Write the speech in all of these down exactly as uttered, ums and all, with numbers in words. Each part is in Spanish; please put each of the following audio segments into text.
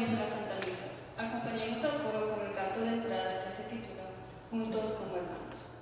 comienzo la Santa Misa. Acompañemos al coro con el canto de entrada que se titula Juntos como Hermanos.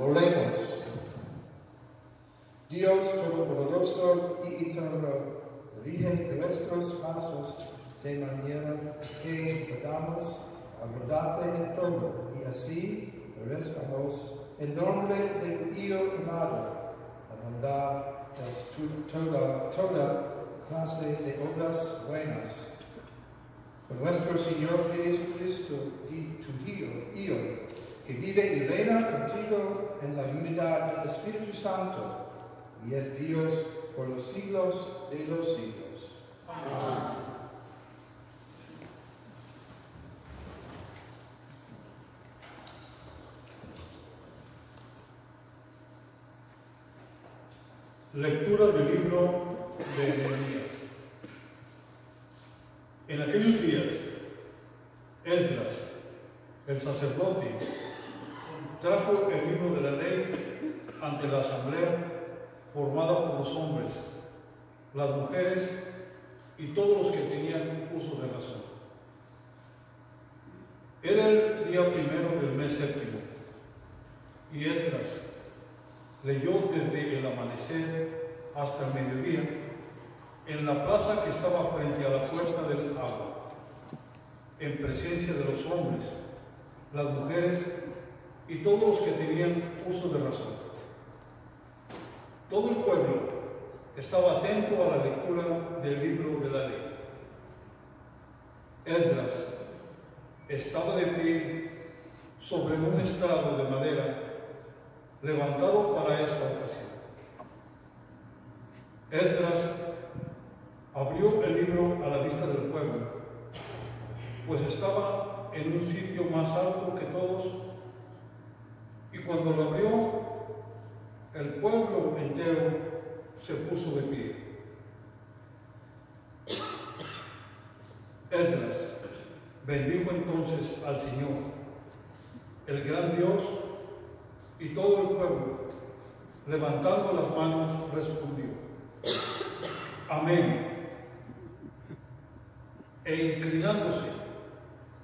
Oremos. Dios Todopoderoso y Eterno, dirige nuestros pasos de manera que podamos agradarte en todo y así restamos en nombre del Hijo amado, la bondad, toda clase de obras buenas. Por nuestro Señor Jesucristo, tu Hijo, Hijo, que vive y reina contigo en la unidad del Espíritu Santo, y es Dios por los siglos de los siglos. Amén. Lectura del libro de Nehemías. En aquellos días, Esdras, el sacerdote, trajo el libro de la ley ante la asamblea formada por los hombres, las mujeres y todos los que tenían uso de razón. Era el día primero del mes séptimo, y Esdras leyó desde el amanecer hasta el mediodía en la plaza que estaba frente a la puerta del agua, en presencia de los hombres, las mujeres y todos los que tenían uso de razón. Todo el pueblo estaba atento a la lectura del libro de la ley. Esdras estaba de pie sobre un estrado de madera levantado para esta ocasión. Esdras abrió el libro a la vista del pueblo, pues estaba en un sitio más alto que todos, y cuando lo abrió, el pueblo entero se puso de pie. Esdras bendijo entonces al Señor, el gran Dios, y todo el pueblo, levantando las manos, respondió: Amén. E inclinándose,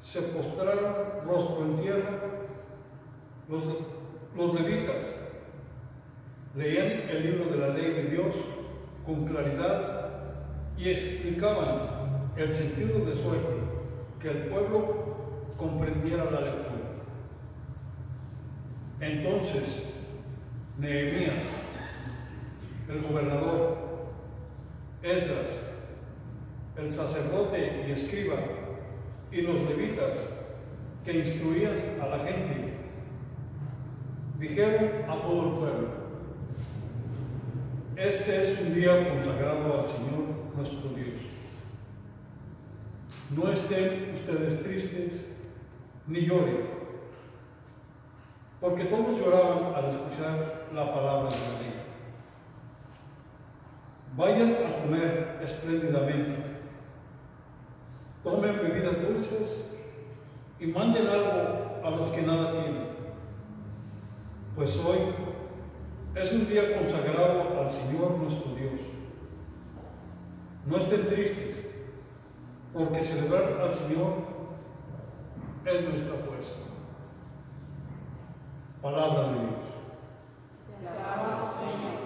se postraron rostro en tierra. Los, los levitas leían el libro de la ley de Dios con claridad y explicaban el sentido de suerte que el pueblo comprendiera la lectura. Entonces, Nehemías, el gobernador, Esdras, el sacerdote y escriba, y los levitas que instruían a la gente, dijeron a todo el pueblo: Este es un día consagrado al Señor nuestro Dios. No estén ustedes tristes ni lloren, porque todos lloraban al escuchar la palabra de la ley. Vayan a comer espléndidamente, tomen bebidas dulces y manden algo a los que nada tienen, pues hoy es un día consagrado al Señor nuestro Dios. No estén tristes, porque celebrar al Señor es nuestra fuerza. Palabra de Dios. Te alabamos, Señor. Love.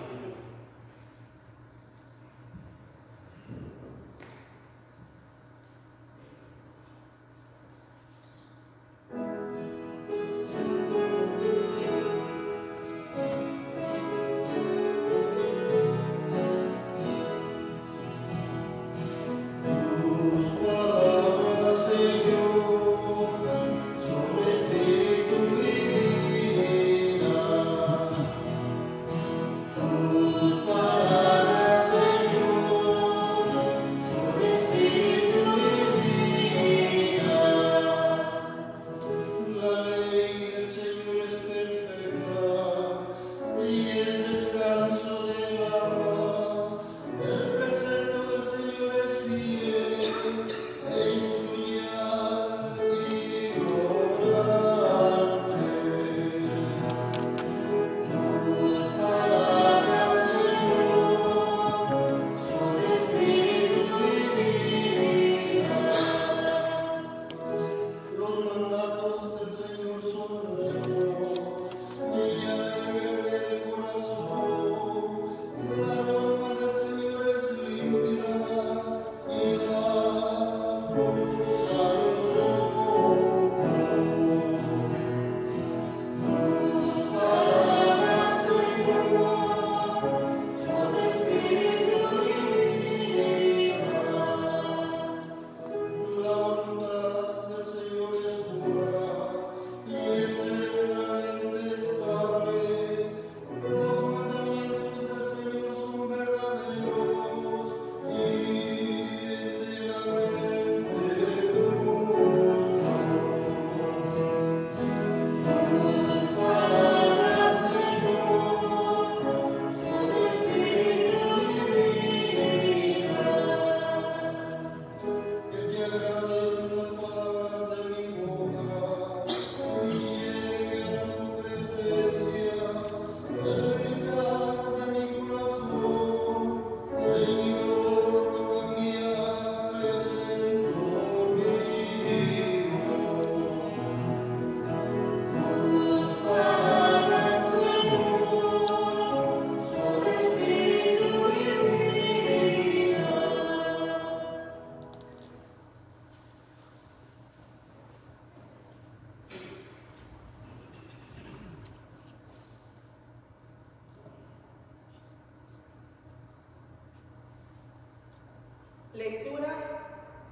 Lectura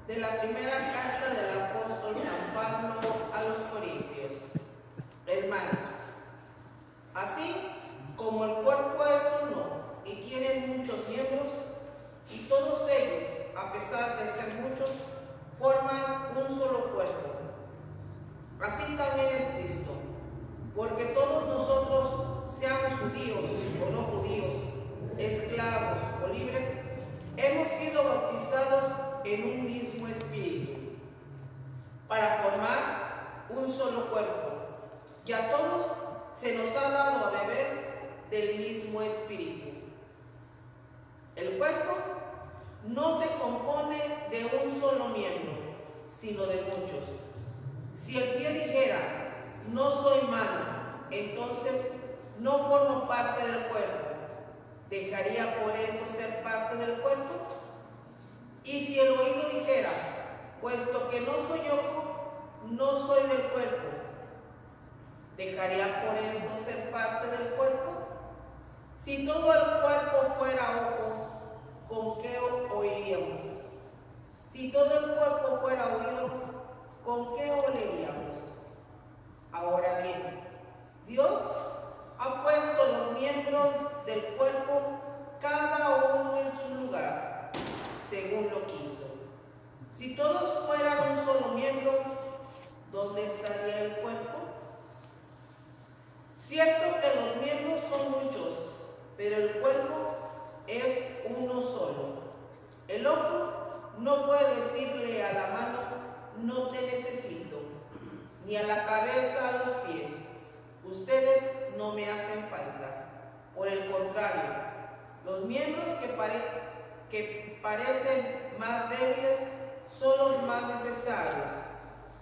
de la primera carta del apóstol San Pablo a los Corintios. Hermanos, así como el cuerpo es uno y tiene muchos miembros, y todos ellos, a pesar de ser muchos, forman un solo cuerpo, así también es Cristo, porque todos nosotros, seamos judíos o no judíos, esclavos o libres, hemos sido bautizados en un mismo espíritu, para formar un solo cuerpo, y a todos se nos ha dado a beber del mismo espíritu. El cuerpo no se compone de un solo miembro, sino de muchos. Si el pie dijera, no soy mano, entonces no formo parte del cuerpo, ¿dejaría por eso ser parte del cuerpo? Y si el oído dijera, puesto que no soy ojo, no soy del cuerpo, ¿dejaría por eso ser parte del cuerpo? Si todo el cuerpo fuera ojo, ¿con qué oiríamos? Si todo el cuerpo fuera oído, ¿con qué oleríamos? Ahora bien, Dios ha puesto los miembros del cuerpo, cada uno en su lugar, según lo quiso. Si todos fueran un solo miembro, ¿dónde estaría el cuerpo? Cierto que los miembros son muchos, pero el cuerpo es uno solo. El ojo no puede decirle a la mano, no te necesito, ni a la cabeza, a los pies, ustedes no me hacen falta. Por el contrario, los miembros que, pare que parecen más débiles son los más necesarios,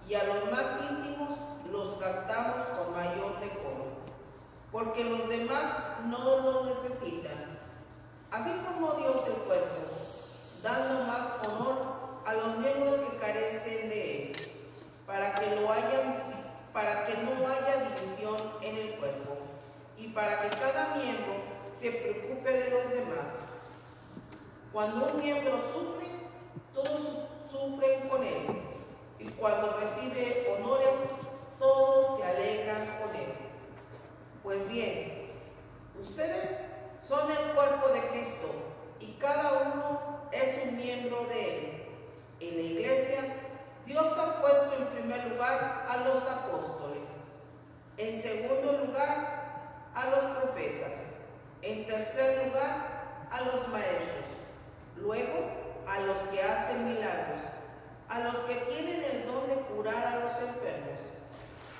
y a los más íntimos los tratamos con mayor decoro, porque los demás no los necesitan. Así formó Dios el cuerpo, dando más honor a los miembros que carecen de él, para que, lo haya, para que no haya división en el cuerpo, y para que cada miembro se preocupe de los demás. Cuando un miembro sufre, todos sufren con él, y cuando recibe honores, todos se alegran con él. Pues bien, ustedes son el cuerpo de Cristo, y cada uno es un miembro de él. En la iglesia, Dios ha puesto en primer lugar a los apóstoles, en segundo lugar a los profetas, en tercer lugar a los maestros, luego a los que hacen milagros, a los que tienen el don de curar a los enfermos,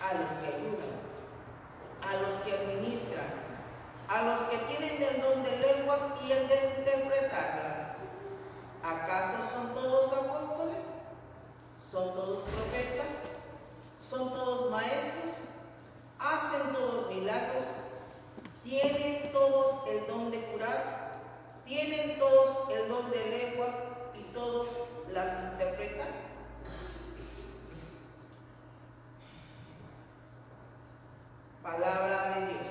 a los que ayudan, a los que administran, a los que tienen el don de lenguas y el de interpretarlas. ¿Acaso son todos apóstoles? ¿Son todos profetas? ¿Son todos maestros? ¿Hacen todos milagros? ¿Tienen todos el don de curar? ¿Tienen todos el don de lenguas y todos las interpretan? Palabra de Dios.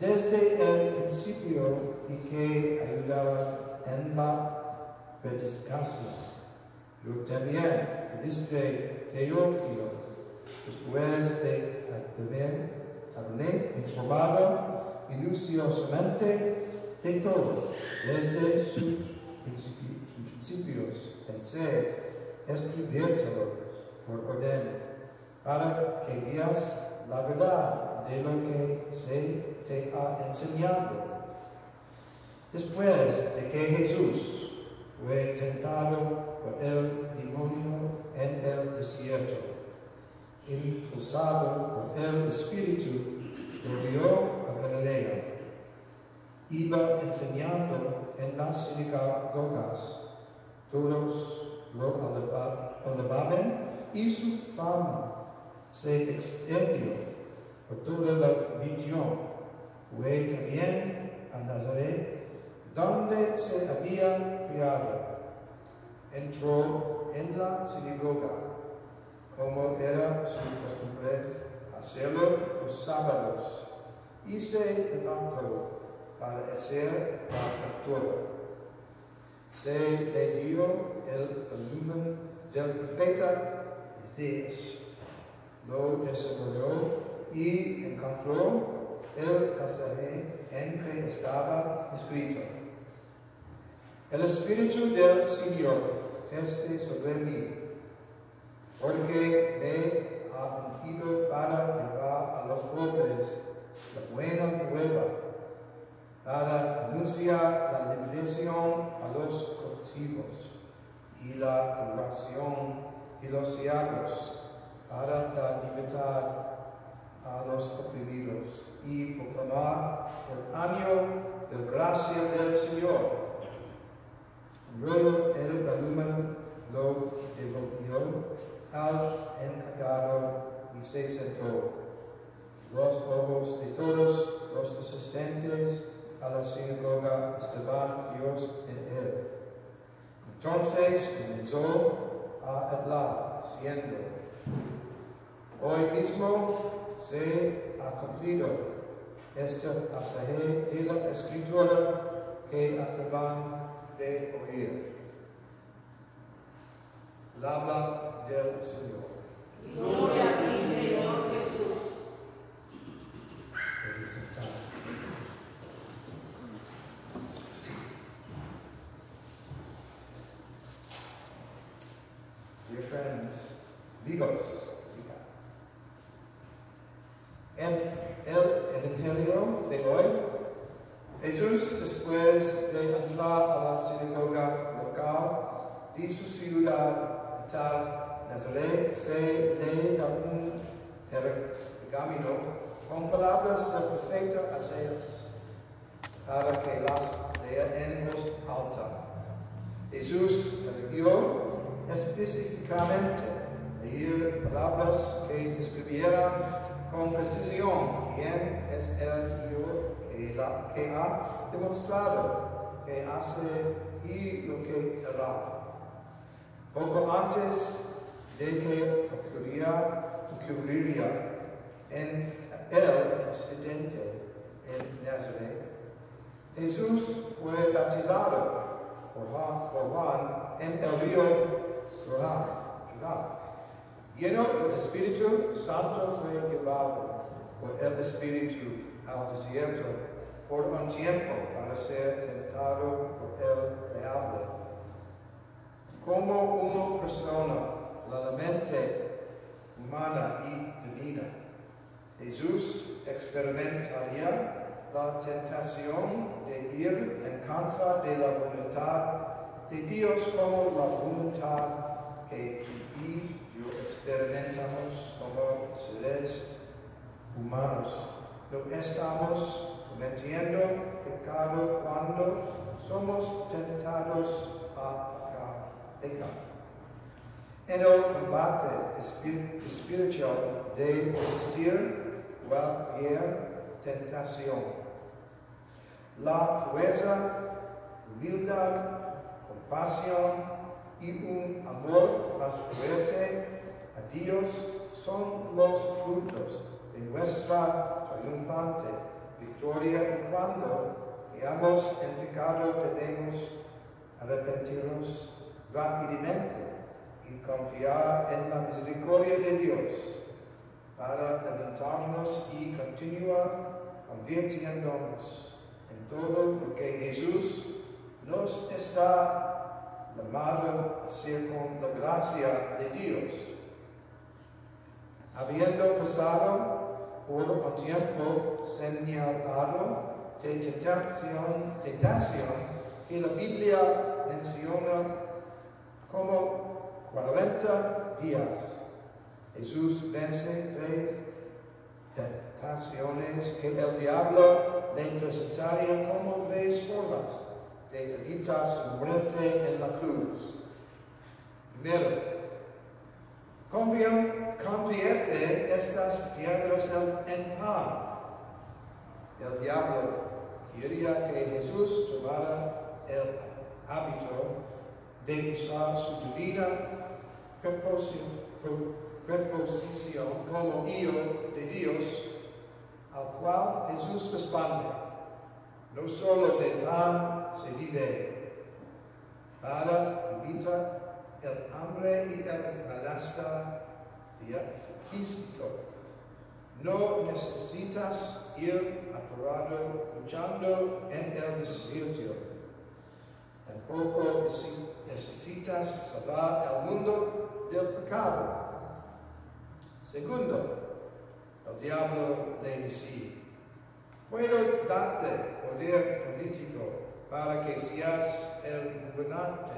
desde el principio y que ayudaba en la predicación. Yo también, este Teófilo, después de haber hablé, informado minuciosamente de todo, desde sus principios, pensé escribirlo por orden, para que veas la verdad de lo que se te ha enseñado. Después de que Jesús fue tentado por el demonio en el desierto, impulsado por el Espíritu, volvió a Galilea. Iba enseñando en las sinagogas. Todos lo alababan y su fama se extendió por toda la región. Fue también a Nazaret, donde se había criado. Entró en la sinagoga, como era su costumbre hacerlo los sábados, y se levantó para hacer la lectura. Se le dio el volumen del profeta Isaías, lo desarrolló y encontró el pasaje en que estaba escrito: el Espíritu del Señor esté sobre mí, porque me ha ungido para llevar a los pobres la buena nueva, para anunciar la liberación a los cautivos y la curación de los ciegos, para dar libertad a los oprimidos y proclamar el año de gracia del Señor. Luego el volumen lo devolvió al encargado y se sentó. Los ojos de todos los asistentes a la sinagoga estaban fijos en él. Entonces comenzó a hablar, diciendo: hoy mismo se ha cumplido este pasaje de la Escritura que acaban de oír. Palabra del Señor. Gloria a ti, Señor Jesús. Dear friends, amigos, en el Evangelio de hoy, Jesús, después de entrar a la sinagoga local de su ciudad natal, Nazaret, se le da un pergamino con palabras del profeta Isaías para que las lea en voz alta. Jesús eligió específicamente leer palabras que describieran con precisión quién es el Dios que, la, que ha demostrado que hace y lo que hará. Poco antes de que ocurría, ocurriría en el incidente en Nazaret, Jesús fue bautizado por Juan en el río Jordán. Lleno del Espíritu Santo, fue llevado por el Espíritu al desierto por un tiempo para ser tentado por el diablo. Como una persona, la mente humana y divina, Jesús experimentaría la tentación de ir en contra de la voluntad de Dios, como la voluntad que vive experimentamos como seres humanos. No estamos cometiendo pecado cuando somos tentados a pecar. En el combate espiritual debe existir cualquier tentación. La fuerza, humildad, compasión y un amor más fuerte a Dios son los frutos de nuestra triunfante victoria y cuando veamos el pecado debemos arrepentirnos rápidamente y confiar en la misericordia de Dios para levantarnos y continuar convirtiéndonos en todo lo que Jesús nos está llamado a hacer con la gracia de Dios. Habiendo pasado por un tiempo señalado de tentación, tentación que la Biblia menciona como cuarenta días, Jesús vence tres tentaciones que el diablo le presentaría como tres formas de evitar su muerte en la cruz. Primero, convierte estas piedras en pan. El diablo quería que Jesús tomara el hábito de usar su divina preposición preposición como hijo de Dios, al cual Jesús responde, no solo de pan se vive, para evitar el hambre y el malestar físico. No necesitas ir apurado luchando en el desierto, tampoco necesitas salvar al mundo del pecado. Segundo, el diablo le decía, puedo darte poder político para que seas el gobernante,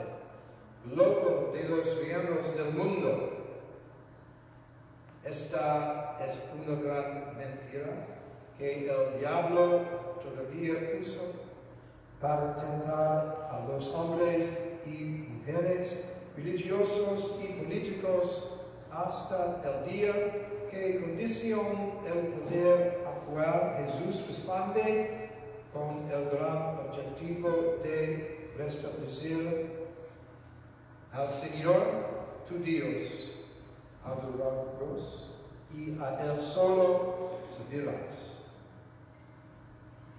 loco de los reinos del mundo. Esta es una gran mentira que el diablo todavía usa para tentar a los hombres y mujeres religiosos y políticos hasta el día que condiciona el poder actual. Jesús responde con el gran objetivo de restablecer al Señor tu Dios, adoraros y a Él solo servirás.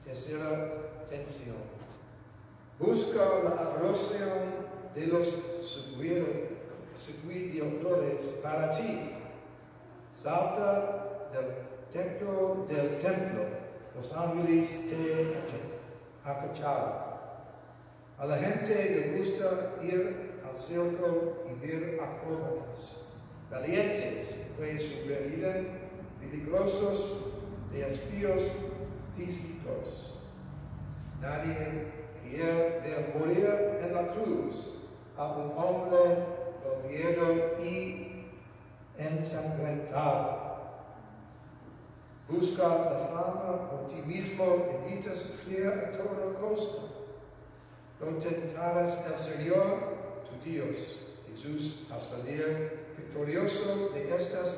Tercera tensión, busca la adoración de los superiores seguidores para ti. Salta del templo, del templo, los ángeles te acocharon. A la gente le gusta ir al circo y ver acróbatas valientes que sobreviven peligrosos desafíos físicos. Nadie quiere ver morir en la cruz a un hombre y ensangrentado. Busca la fama por ti mismo, evita sufrir a toda costa. No tentarás al Señor tu Dios. Jesús, al salir victorioso de estas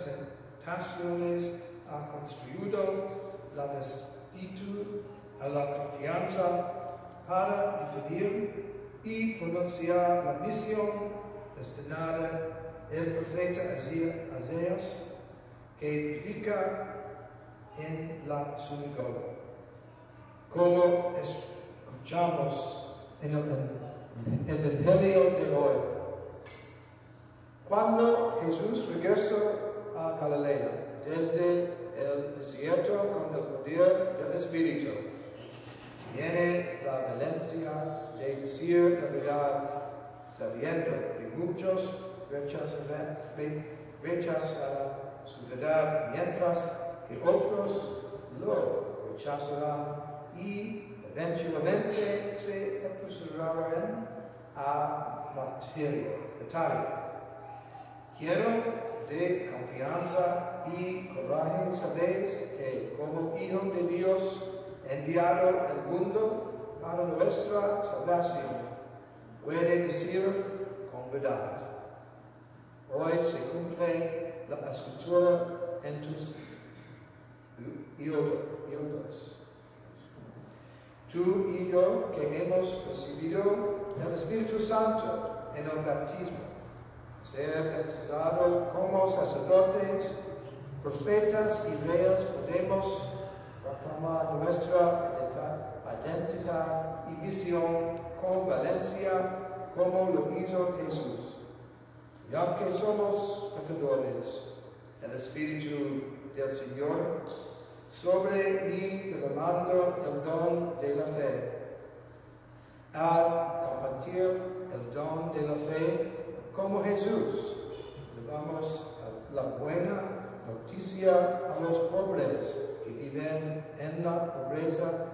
tentaciones, ha construido la actitud a la confianza para definir y pronunciar la misión destinada el profeta Isaías, que predica en la sinagoga, como escuchamos en el Evangelio de hoy. Cuando Jesús regresó a Galilea desde el desierto con el poder del Espíritu, tiene la valencia de decir la verdad, sabiendo que muchos rechazarán, rechazarán su verdad, mientras que otros lo rechazarán y eventualmente se apresurarán a matarlo. Quiero de confianza y coraje sabéis que como Hijo de Dios enviado al mundo para nuestra salvación, puede decir con verdad, hoy se cumple la escritura en tus oídos. Tú y yo que hemos recibido el Espíritu Santo en el bautismo, ser bautizados como sacerdotes, profetas y reyes, podemos toma nuestra identidad y misión con valencia como lo hizo Jesús. Y aunque somos pecadores, el Espíritu del Señor sobre mí derramando el don de la fe. Al compartir el don de la fe como Jesús, llevamos la buena noticia a los pobres que viven en la pobreza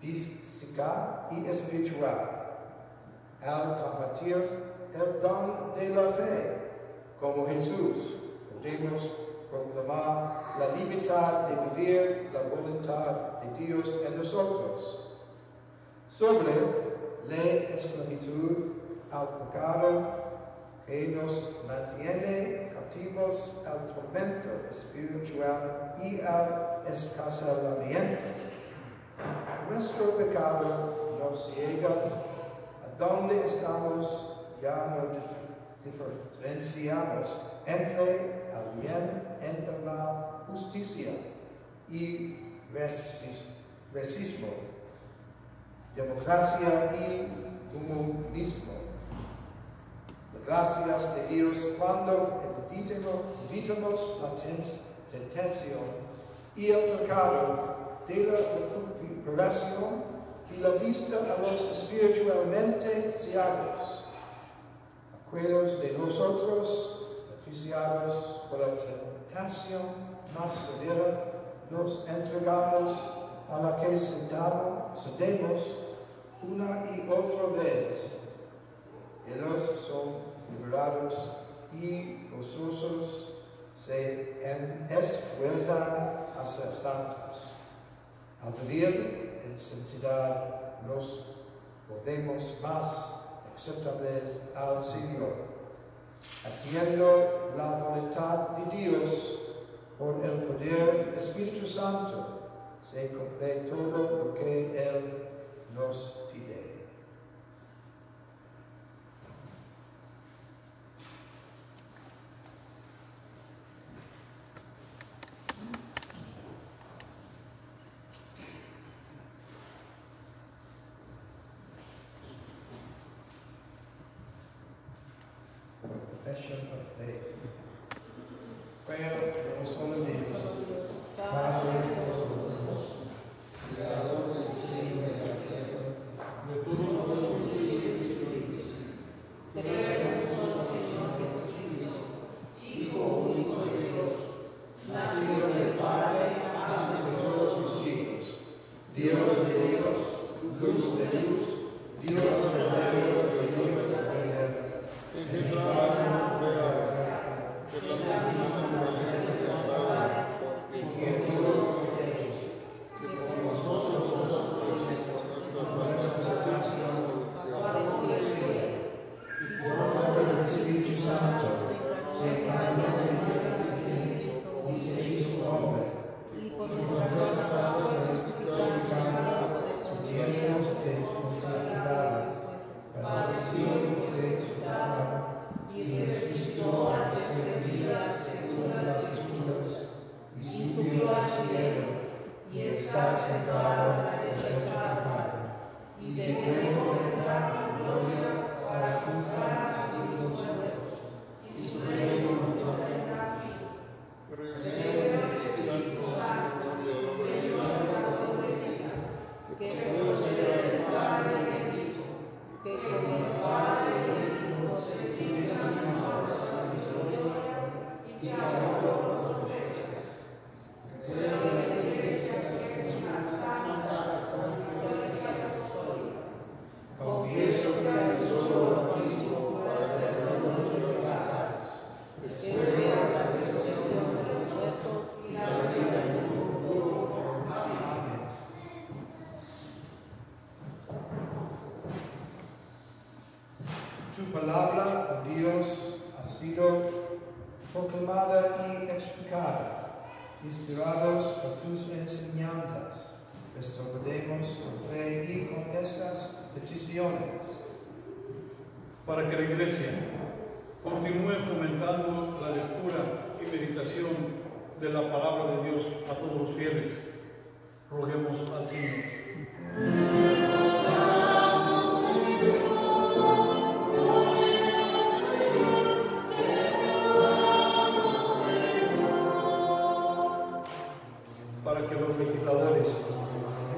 física y espiritual. Al compartir el don de la fe como Jesús, podemos proclamar la libertad de vivir la voluntad de Dios en nosotros. Sobre la esclavitud al pecado que nos mantiene captivos al tormento espiritual y al escarcelamiento. Nuestro pecado nos ciega a donde estamos, ya no dif diferenciamos entre el bien y la justicia y resi racismo, democracia y comunismo. Gracias de Dios cuando evitamos la tentación y el pecado de la recuperación y la vista a los espiritualmente ciegos. Aquellos de nosotros, acuciados por la tentación más severa, nos entregamos a la que cedemos una y otra vez. Ellos son liberados y gozosos se esfuerzan a ser santos. Al vivir en santidad nos volvemos más aceptables al Señor, haciendo la voluntad de Dios por el poder del Espíritu Santo. Se cumple todo lo que Él nos pide. Para que la Iglesia continúe fomentando la lectura y meditación de la Palabra de Dios a todos los fieles, Roguemos al Señor. Para que los legisladores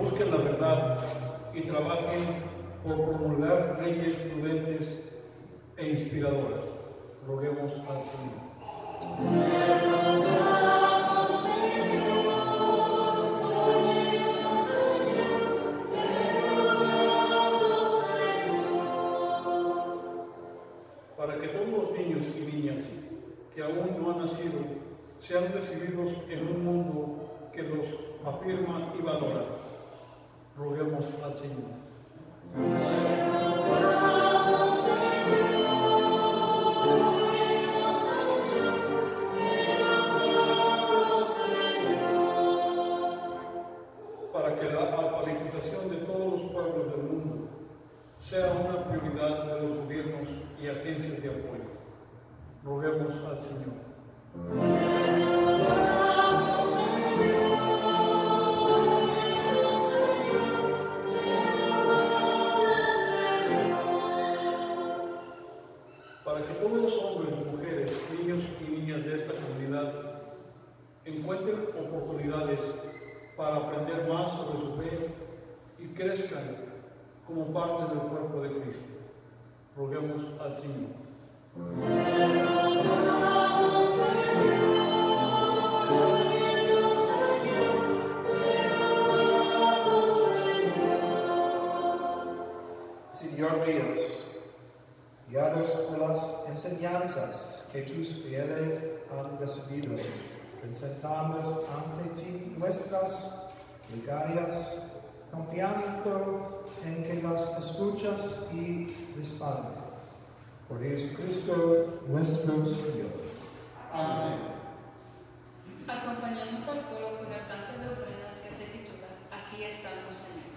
busquen la verdad y trabajen por promulgar leyes prudentes e inspiradoras. Roguemos al Señor. Para que todos los niños y niñas que aún no han nacido sean recibidos en un mundo que los afirma y valora. Roguemos al Señor. Para que la alfabetización de todos los pueblos del mundo sea una prioridad de los gobiernos y agencias de apoyo. Roguemos al Señor. Para que todos los hombres, mujeres, niños y niñas de esta comunidad encuentren oportunidades para aprender más sobre su fe y crezcan como parte del cuerpo de Cristo. Roguemos al Señor. Señor Dios, guiados por las enseñanzas que tus fieles han recibido, presentamos ante ti nuestras plegarias, confiando en que las escuchas y respondas. Por Jesucristo nuestro Señor. Amén. Acompañamos al coro con el canto de ofrendas que se titula Aquí estamos, Señor.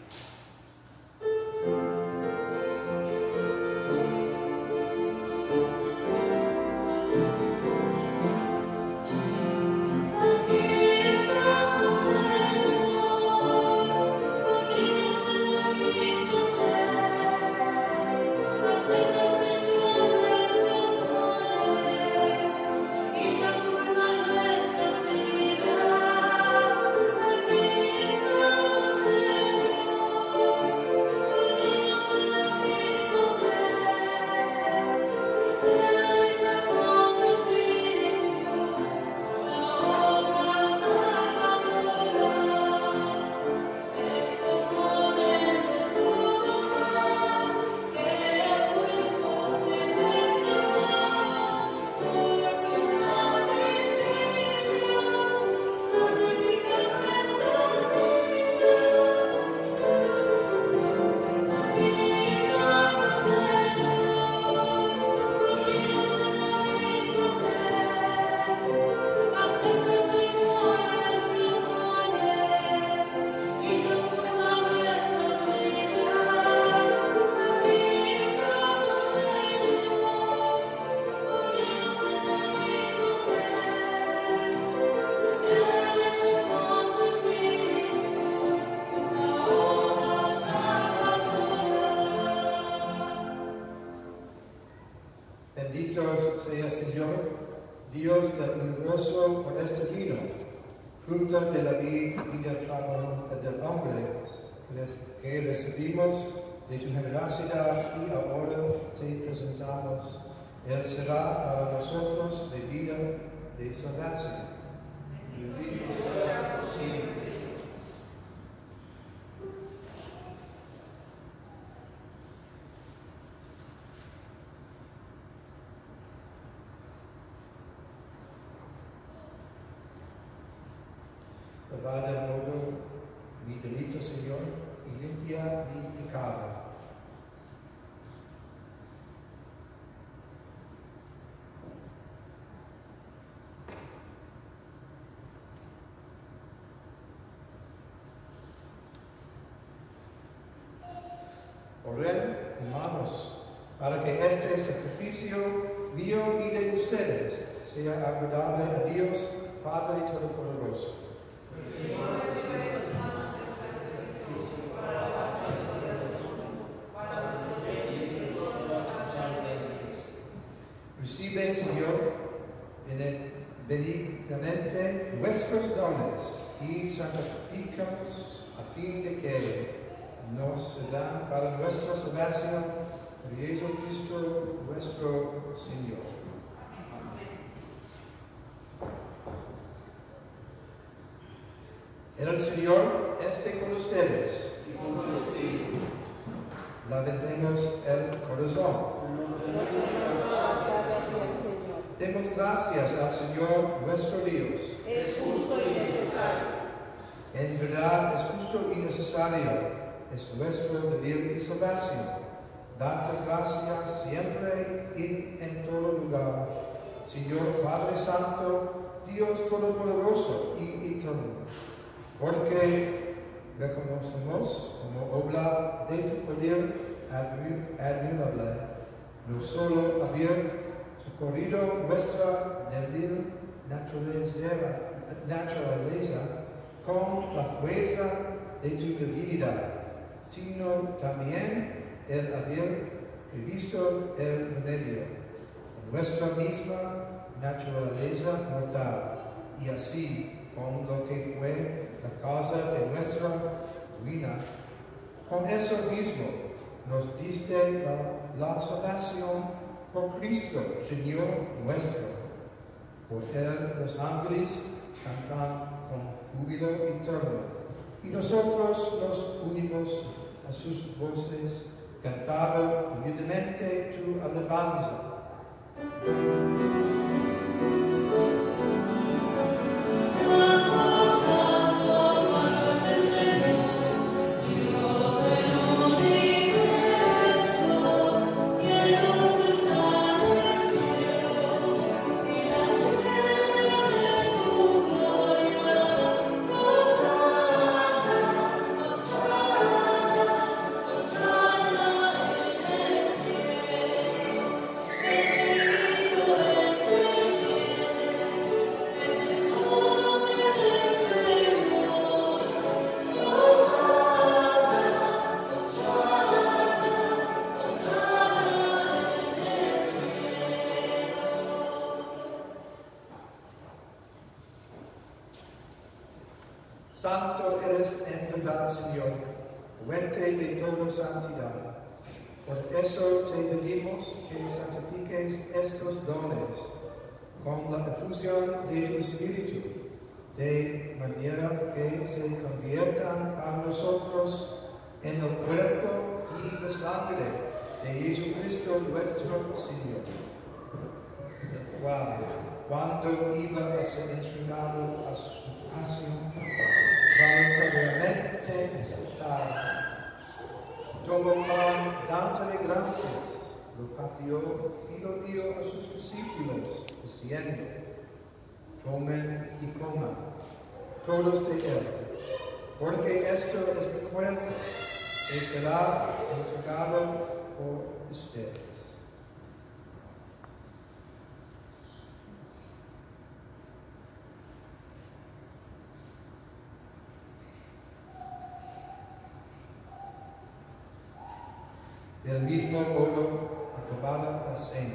De la vida y del favor del hombre que recibimos de tu generosidad y ahora te presentamos. Él será para nosotros de vida de salvación. Bendito sea siempre. Perdona mi delito, Señor, y limpia mi pecado. Oren, hermanos, para que este sacrificio mío y de ustedes sea agradable a Dios, Padre Todopoderoso. Señor, Recibe, Señor, benignamente vuestros dones y santificaos a fin de que nos dan para nuestra salvación por Jesucristo nuestro Señor. Amén. El Señor esté con ustedes. Y con su espíritu. Levantemos el corazón. Demos gracias al Señor nuestro Dios. Es justo y necesario. En verdad es justo y necesario. Es nuestro deber y salvación. Date gracias siempre y en todo lugar. Señor Padre Santo, Dios Todopoderoso y Eterno. Porque reconocemos como obra de tu poder admirable. No solo haber socorrido nuestra débil naturaleza con la fuerza de tu divinidad, sino también el haber previsto el remedio en nuestra misma naturaleza mortal, y así, con lo que fue la causa de nuestra ruina, con eso mismo nos diste la, la salvación por Cristo, Señor nuestro. Por él los ángeles cantan con júbilo eterno, y nosotros nos unimos a sus voces, cantando humildemente tu alabanza. Santo eres en verdad, Señor, fuente de toda santidad. Por eso te pedimos que santifiques estos dones con la efusión de tu Espíritu, de manera que se conviertan para nosotros en el cuerpo y la sangre de Jesucristo nuestro Señor, el cual, cuando iba a ser entregado a su pasión, voluntariamente aceptada, tomó pan, dándole gracias, lo partió y lo dio a sus discípulos, diciendo: tomen y coman todos de él, porque esto es mi cuerpo, que será entregado por ustedes. Del mismo modo, acabada la cena,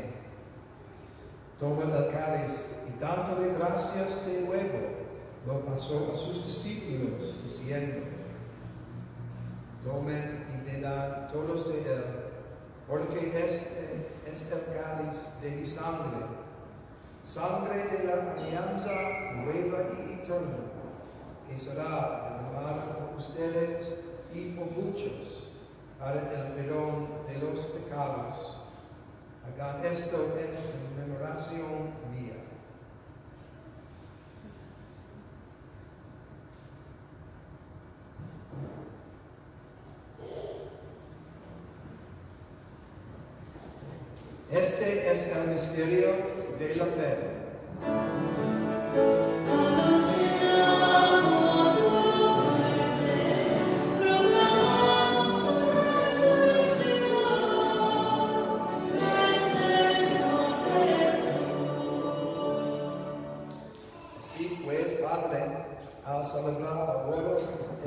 toma el cáliz y dándole gracias de nuevo, lo pasó a sus discípulos, diciendo: tomen y beban todos de él, porque este es el cáliz de mi sangre, sangre de la alianza nueva y eterna, que será derramada por ustedes y por muchos para el perdón de los pecados. Hagan esto en conmemoración mía. Este es el misterio de la fe.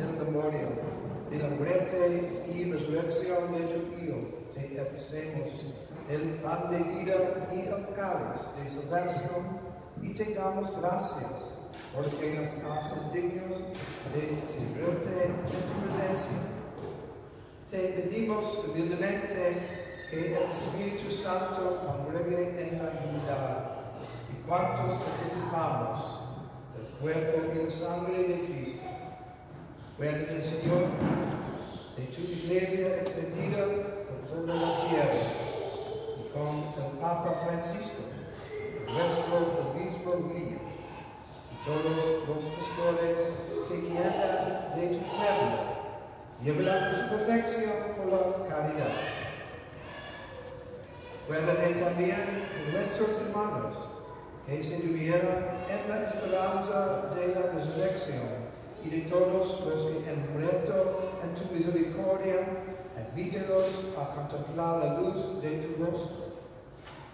en la memoria de la muerte y resurrección de tu Hijo, te ofrecemos el pan de vida y el cáliz de salvación, y te damos gracias porque nos haces dignos de servirte en tu presencia. Te pedimos humildemente que el Espíritu Santo congregue en la unidad y cuantos participamos del cuerpo y la sangre de Cristo. Guárdate, Señor, de tu iglesia extendida por toda la tierra y con el Papa Francisco, nuestro obispo mío, y todos los pastores que guían de tu pueblo, llévala a su perfección por la caridad. Guárdate también de nuestros hermanos que se tuvieron en la esperanza de la resurrección, y de todos los que han muerto en tu misericordia, admítelos a contemplar la luz de tu rostro.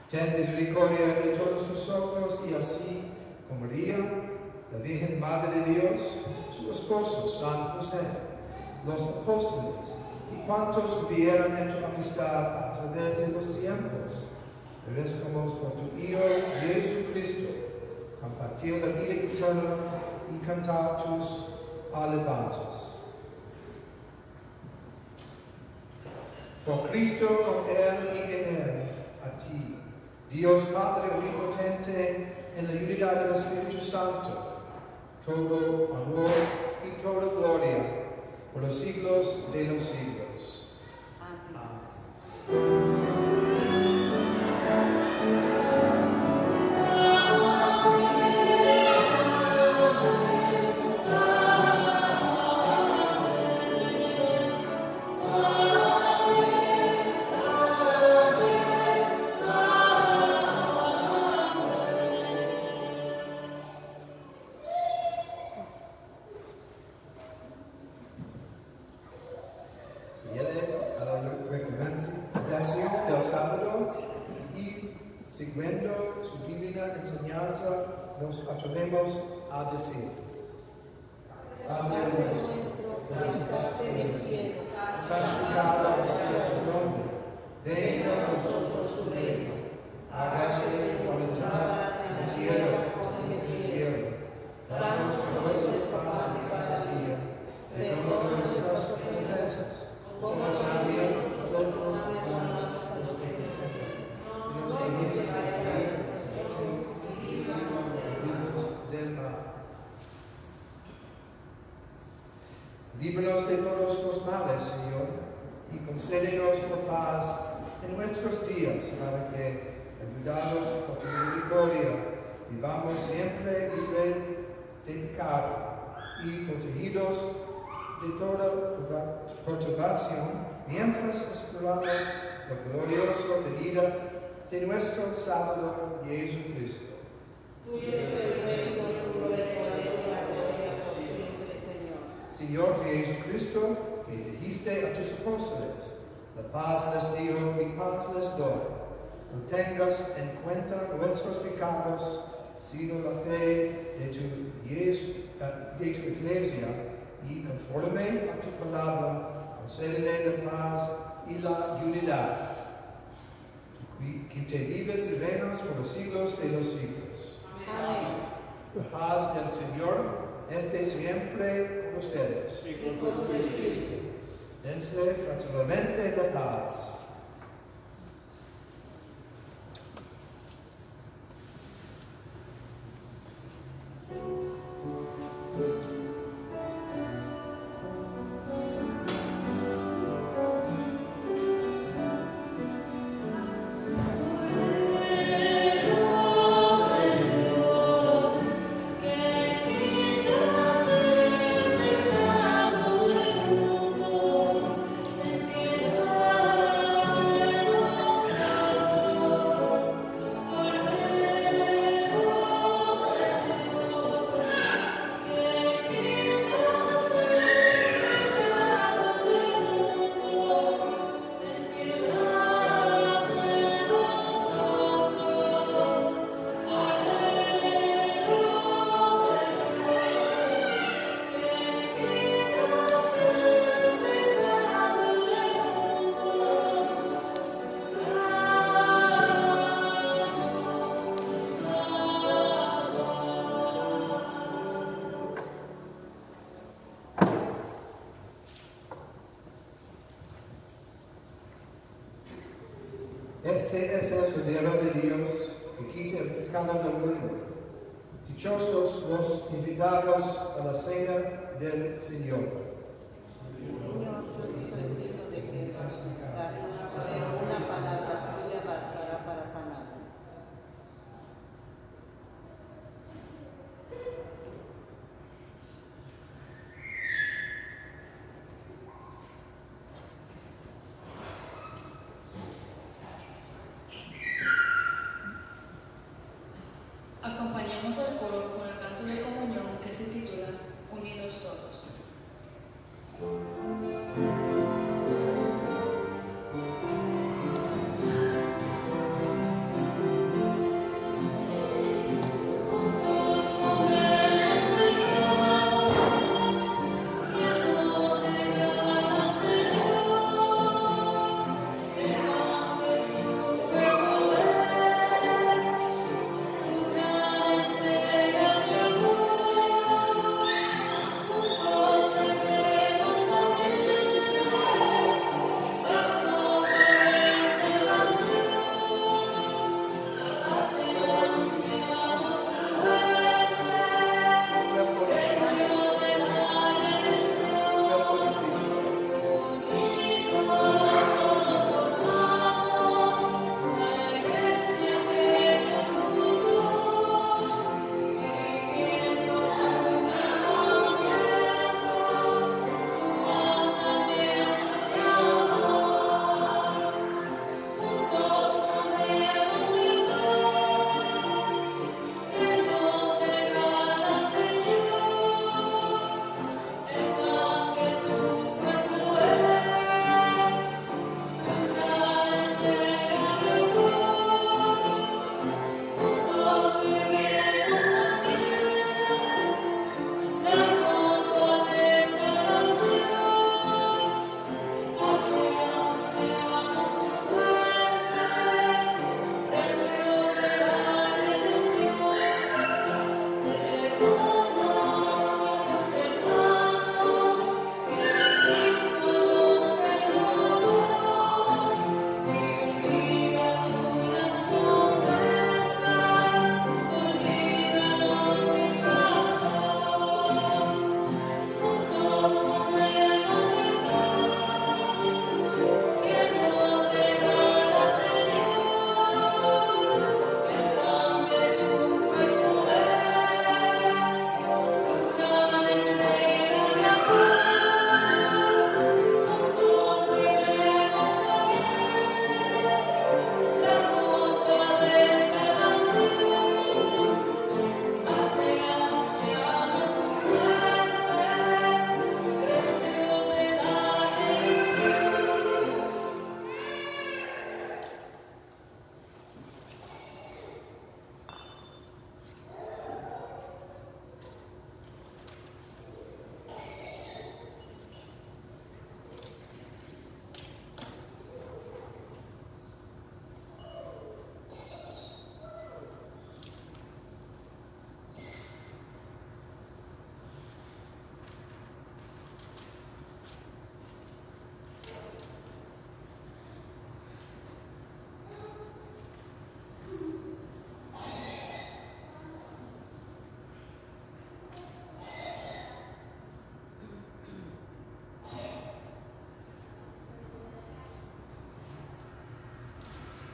Ten misericordia de todos nosotros, y así, como María, la Virgen Madre de Dios, su esposo San José, los apóstoles y cuantos vivieron en tu amistad a través de los tiempos, restamos por tu Hijo Jesucristo, compartir la vida eterna y cantar tus alabanzas. Por Cristo, con Él y en Él, a ti, Dios Padre omnipotente, en la unidad del Espíritu Santo, todo honor y toda gloria por los siglos de los siglos. Amén. Líbranos de todos los males, Señor, y concédenos la paz en nuestros días, para que, ayudados por tu misericordia, vivamos siempre libres de pecado y protegidos de toda perturbación, mientras esperamos la gloriosa venida de nuestro Salvador Jesucristo. Señor Jesucristo, que dijiste a tus apóstoles, la paz les digo, mi paz les doy. No tengas en cuenta nuestros pecados, sino la fe de tu, Jesu, de tu iglesia, y conforme a tu palabra, concédele la paz y la unidad. Que te vives y reinas por los siglos de los siglos. Amén. La paz del Señor esté siempre con ustedes. Y con su espíritu. Dense fraternalmente la paz. Este es el Cordero de Dios que quita el pecado del mundo. Dichosos los invitados a la cena del Señor. Señor, yo digo de que pero una palabra tuya bastará para sanar. Acompañamos al coro con el canto de comunión que se titula Unidos Todos.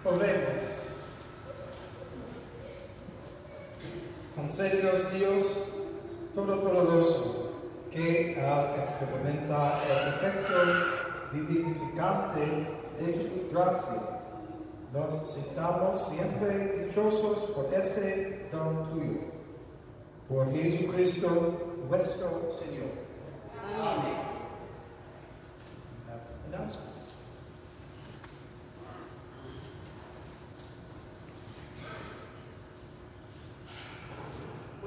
Oremos. Concédenos, Dios Todopoderoso, que al experimentar el efecto vivificante de tu gracia, nos sintamos siempre dichosos por este don tuyo. Por Jesucristo, nuestro Señor. Amén.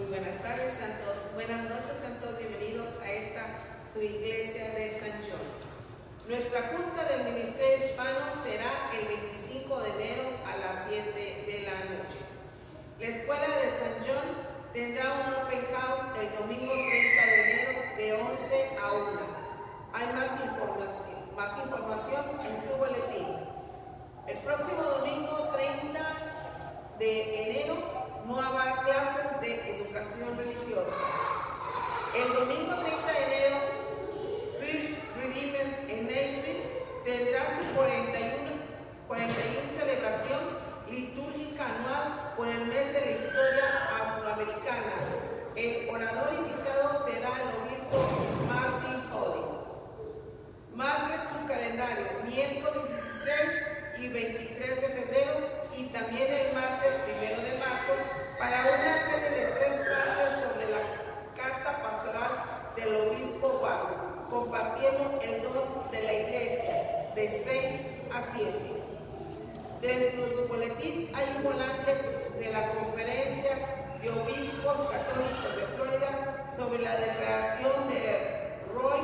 Buenas tardes, santos. Buenas noches, santos. Bienvenidos a esta, su iglesia de San John. Nuestra junta del Ministerio Hispano será el veinticinco de enero a las siete de la noche. La escuela de San John tendrá un open house el domingo treinta de enero de once a una. Hay más información, más información en su boletín. El próximo domingo treinta de enero no habrá clases de educación religiosa. El domingo treinta de enero, Rich Redeemer en Nashville tendrá su cuarenta y una celebración litúrgica anual por el mes de la historia afroamericana. El orador invitado será el obispo Martin Holly. Marque su calendario, miércoles dieciséis y veintitrés de febrero y también el martes primero de marzo para una serie de tres partes sobre la carta pastoral del obispo Juan, compartiendo el don de la iglesia de seis a siete. Dentro de su boletín hay un volante de la Conferencia de Obispos Católicos de Florida sobre la declaración de Roy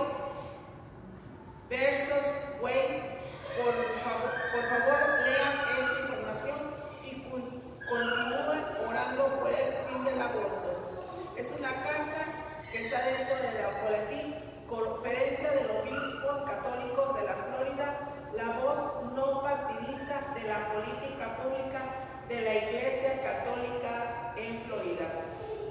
versus Wade. Por favor, por favor, lean esta información y continúen orando por el fin del aborto. Es una carta que está dentro de la boletín Conferencia de los Obispos Católicos de la Florida, la voz no partidista de la política pública de la Iglesia Católica en Florida.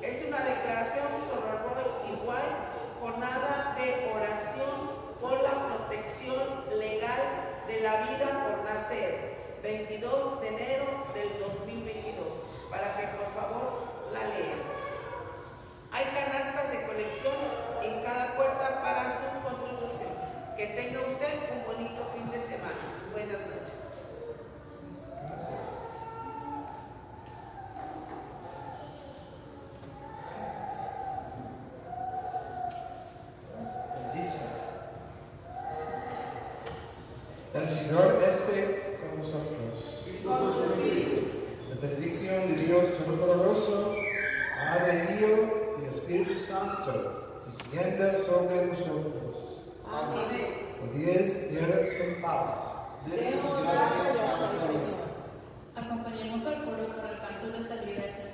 Es una declaración sobre Roe y Wade, jornada de oración por la protección legal de la vida por nacer, veintidós de enero del dos mil veintidós, para que por favor la lean. Hay canastas de colección en cada puerta para su contribución. Que tenga usted un bonito fin de semana. Buenas noches. Gracias. El Señor esté con nosotros. Y con tu espíritu. La bendición de Dios Todopoderoso, Padre, Hijo y Espíritu Santo, descienda sobre nosotros. Amén. Por diez días en paz. Demos gracias a Dios. Acompañemos al pueblo con el canto de salida.